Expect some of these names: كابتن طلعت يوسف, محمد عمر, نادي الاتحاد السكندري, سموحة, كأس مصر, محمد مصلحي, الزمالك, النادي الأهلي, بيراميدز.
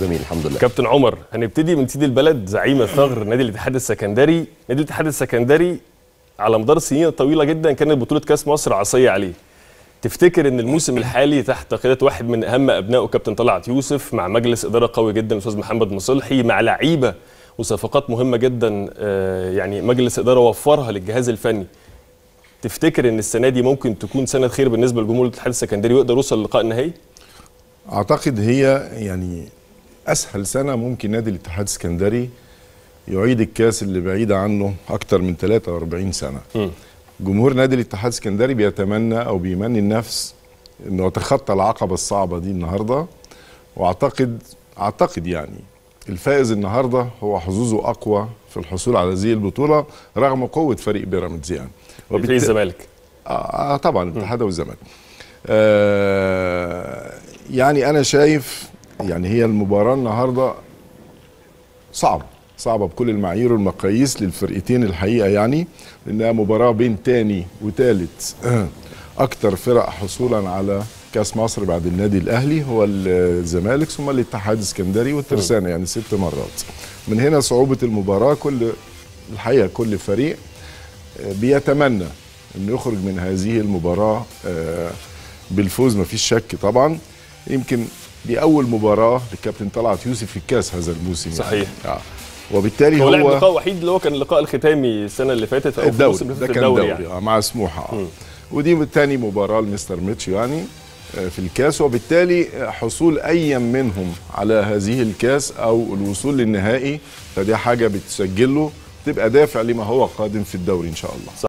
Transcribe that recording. جميل الحمد لله. كابتن عمر، هنبتدي من سيد البلد زعيم الثغر نادي الاتحاد السكندري. نادي الاتحاد السكندري على مدار سنين طويله جدا كانت بطوله كاس مصر عصيه عليه. تفتكر ان الموسم الحالي تحت قياده واحد من اهم ابنائه كابتن طلعت يوسف، مع مجلس اداره قوي جدا الاستاذ محمد مصلحي، مع لعيبه وصفقات مهمه جدا يعني مجلس اداره وفرها للجهاز الفني، تفتكر ان السنه دي ممكن تكون سنه خير بالنسبه لجمهور الاتحاد السكندري ويقدر يوصل للقاء النهائي؟ اعتقد هي يعني اسهل سنه ممكن نادي الاتحاد السكندري يعيد الكاس اللي بعيد عنه اكتر من 43 سنه. جمهور نادي الاتحاد السكندري بيتمنى او بيمني النفس انه يتخطى العقبه الصعبه دي النهارده، واعتقد يعني الفائز النهارده هو حظوظه اقوى في الحصول على هذه البطوله رغم قوه فريق بيراميدز يعني وفريق الزمالك. طبعا الاتحاد والزمالك. يعني انا شايف يعني هي المباراة النهاردة صعبة بكل المعايير والمقاييس للفرقتين الحقيقة، يعني لأنها مباراة بين تاني وتالت أكتر فرق حصولا على كأس مصر بعد النادي الأهلي، هو الزمالك ثم الاتحاد السكندري والترسانة، يعني 6 مرات. من هنا صعوبة المباراة، كل فريق بيتمنى أن يخرج من هذه المباراة بالفوز، مفيش شك طبعا. يمكن دي أول مباراة للكابتن طلعت يوسف في الكاس هذا الموسم، صحيح يعني. وبالتالي هو لعب لقاء وحيد اللي هو كان اللقاء الختامي السنة اللي فاتت أو الدوري في ده كان الدوري يعني. مع سموحة. ودي تاني مباراة لمستر ميتش يعني في الكاس، وبالتالي حصول أي منهم على هذه الكاس أو الوصول للنهائي فدي حاجة بتسجله، تبقى دافع لما هو قادم في الدوري إن شاء الله.